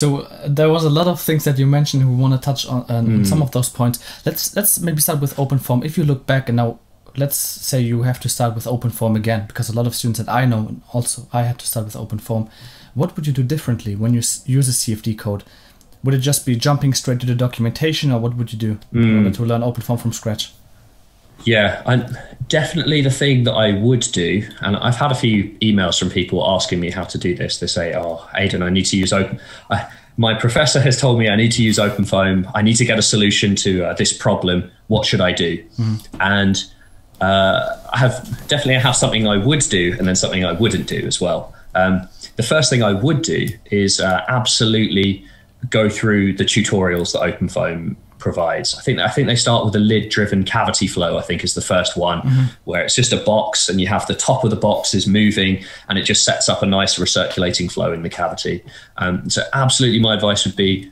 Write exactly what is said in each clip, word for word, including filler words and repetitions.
So uh, there was a lot of things that you mentioned. We want to touch on uh, mm. some of those points. Let's let's maybe start with OpenFOAM. If you look back and now, let's say you have to start with OpenFOAM again, because a lot of students that I know, and also I had to start with OpenFOAM. What would you do differently when you s use a C F D code? Would it just be jumping straight to the documentation, or what would you do mm. in order to learn OpenFOAM from scratch? Yeah, I, definitely the thing that I would do, and I've had a few emails from people asking me how to do this. They say, oh, Aidan, I need to use Open... I, my professor has told me I need to use OpenFOAM. I need to get a solution to uh, this problem. What should I do? Mm. And uh, I have definitely I have something I would do and then something I wouldn't do as well. Um, the first thing I would do is uh, absolutely go through the tutorials that OpenFOAM provides. I think I think they start with the lid-driven cavity flow, I think is the first one, mm-hmm. where it's just a box and you have the top of the box is moving and it just sets up a nice recirculating flow in the cavity. Um, so absolutely my advice would be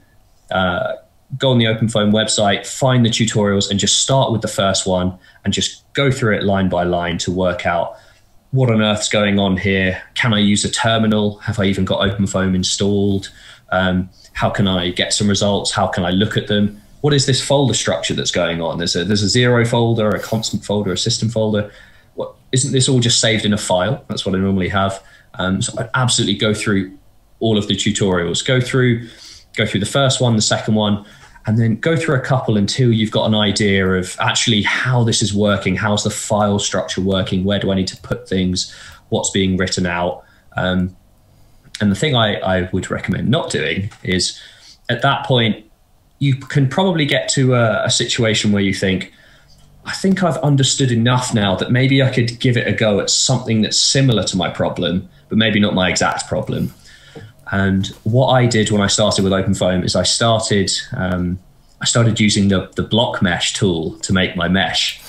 uh, go on the OpenFOAM website, find the tutorials and just start with the first one and just go through it line by line to work out what on earth's going on here. Can I use a terminal? Have I even got OpenFOAM installed? Um, how can I get some results? How can I look at them? What is this folder structure that's going on? There's a, there's a zero folder, a constant folder, a system folder. What, isn't this all just saved in a file? That's what I normally have. Um, so I'd absolutely go through all of the tutorials. Go through, go through the first one, the second one, and then go through a couple until you've got an idea of actually how this is working. How's the file structure working? Where do I need to put things? What's being written out? Um, and the thing I, I would recommend not doing is at that point, you can probably get to a, a situation where you think, I think I've understood enough now that maybe I could give it a go at something that's similar to my problem, but maybe not my exact problem. And what I did when I started with OpenFOAM is I started um, I started using the, the block mesh tool to make my mesh.